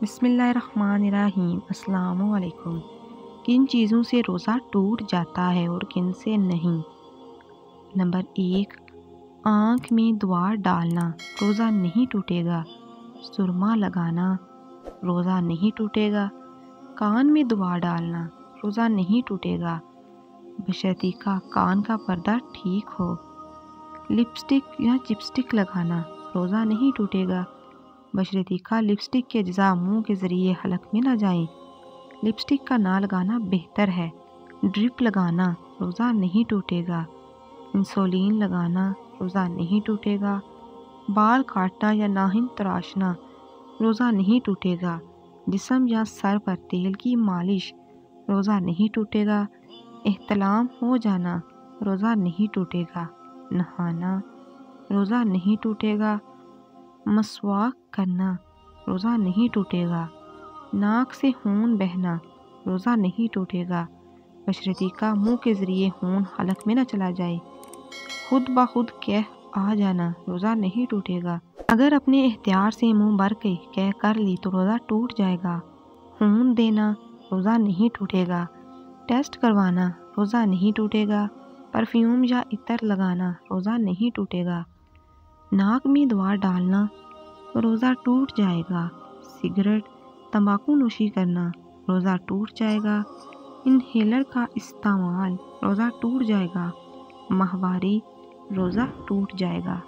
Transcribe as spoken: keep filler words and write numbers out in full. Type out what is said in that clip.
बिस्मिल्लाहिर्रहमानिर्रहीम। अस्सलामुअलैकुम। किन चीज़ों से रोज़ा टूट जाता है और किन से नहीं? नंबर एक, आँख में दुआ डालना रोज़ा नहीं टूटेगा। सुरमा लगाना रोज़ा नहीं टूटेगा। कान में दुआ डालना रोज़ा नहीं टूटेगा, बशर्ते का कान का पर्दा ठीक हो। लिपस्टिक या चिपस्टिक लगाना रोज़ा नहीं टूटेगा, बशर्ते का लिपस्टिक के अज्जा मुँह के ज़रिए हलक में ना जाए। लिपस्टिक का ना लगाना बेहतर है। ड्रिप लगाना रोज़ा नहीं टूटेगा। इंसुलिन लगाना रोज़ा नहीं टूटेगा। बाल काटना या नाखून तराशना रोज़ा नहीं टूटेगा। जिस्म या सर पर तेल की मालिश रोज़ा नहीं टूटेगा। एहतलाम हो जाना रोज़ा नहीं टूटेगा। नहाना रोज़ा नहीं टूटेगा। मसवाक करना रोज़ा नहीं टूटेगा। नाक से खून बहना रोज़ा नहीं टूटेगा, बशर्ते का मुँह के ज़रिए खून हलक में न चला जाए। खुद ब खुद कह आ जाना रोज़ा नहीं टूटेगा। अगर अपने एहतियार से मुँह भर के कह कर ली तो रोज़ा टूट जाएगा। खून देना रोज़ा नहीं टूटेगा। टेस्ट करवाना रोज़ा नहीं टूटेगा। परफ्यूम या इतर लगाना रोज़ा नहीं टूटेगा। नाक में दुआ डालना रोज़ा टूट जाएगा। सिगरेट तंबाकू नोशी करना रोज़ा टूट जाएगा। इनहेलर का इस्तेमाल रोज़ा टूट जाएगा। माहवारी रोज़ा टूट जाएगा।